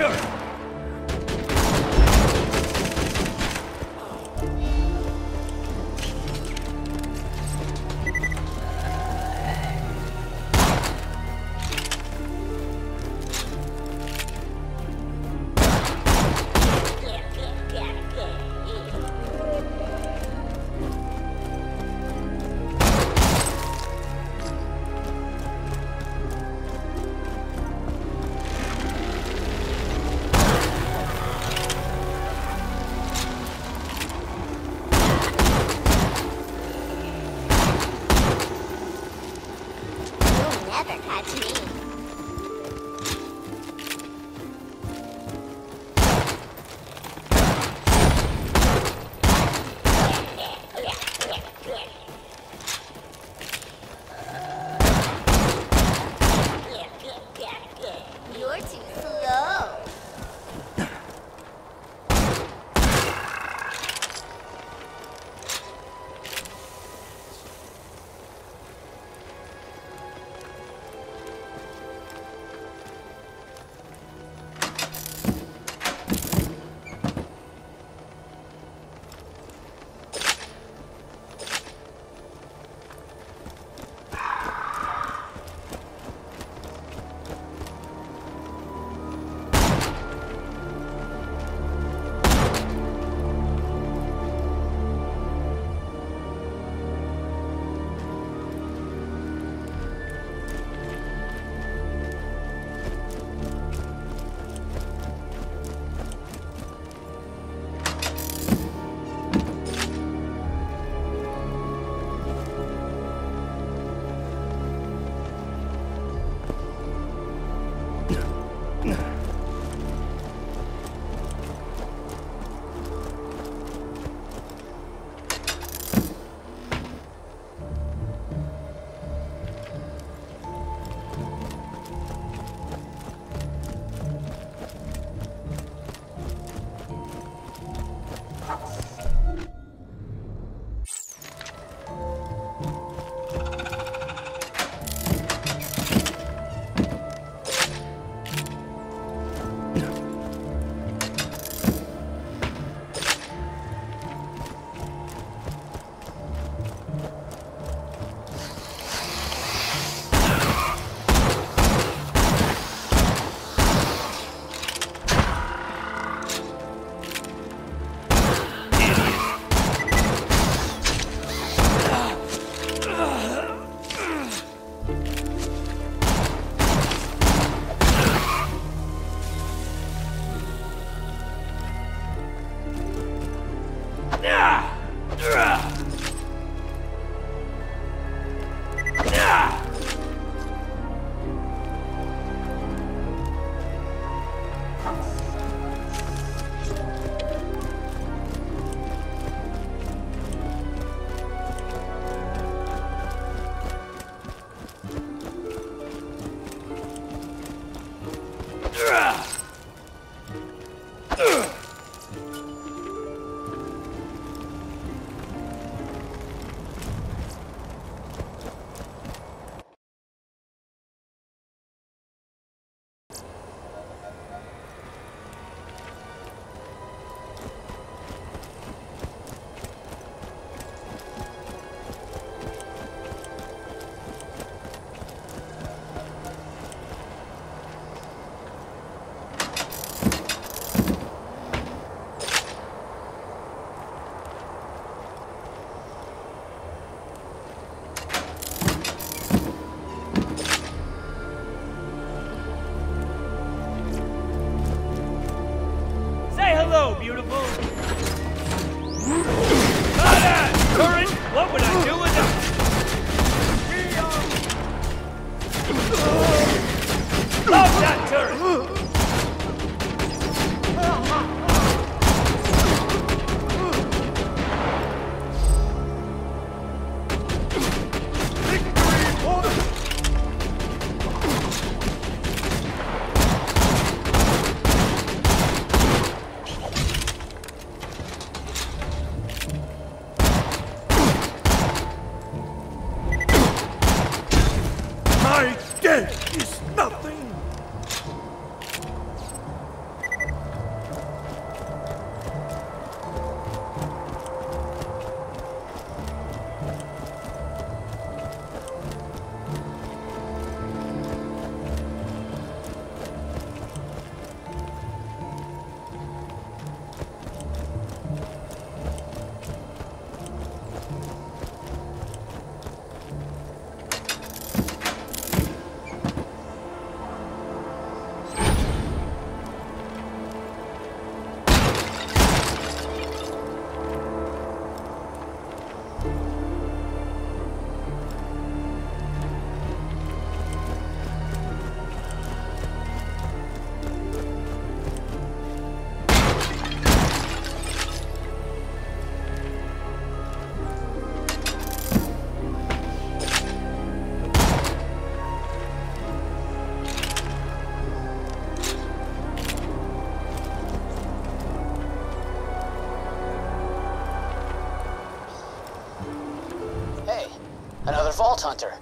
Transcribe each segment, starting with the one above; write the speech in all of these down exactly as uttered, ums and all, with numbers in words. Enter! My death is nothing! Vault Hunter.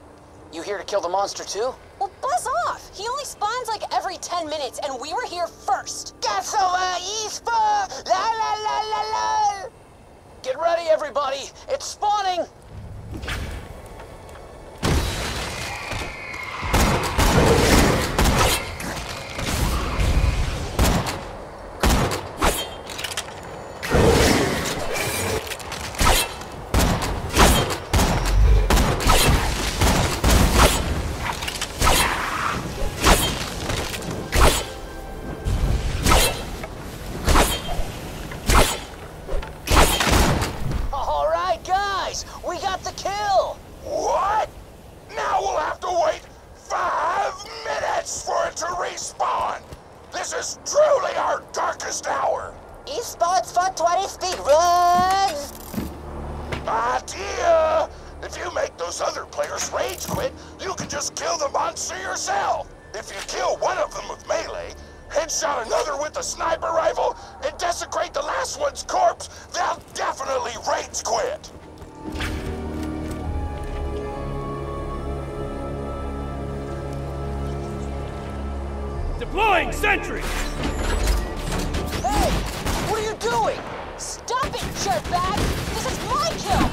You here to kill the monster too? Well, buzz off! He only spawns like every ten minutes, and we were here first! That's over, E-Spawn! La la la la la! Get ready, everybody! It's spawning! Deploying sentry! Hey! What are you doing? Stop it, dirtbag! This is my kill!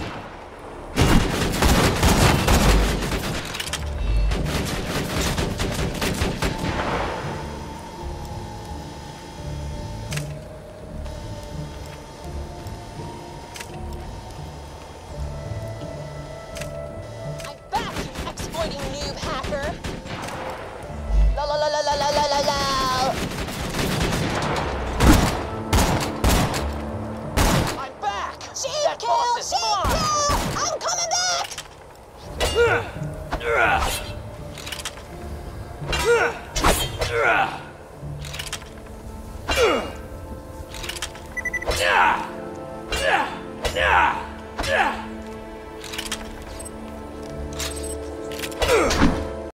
Ugh!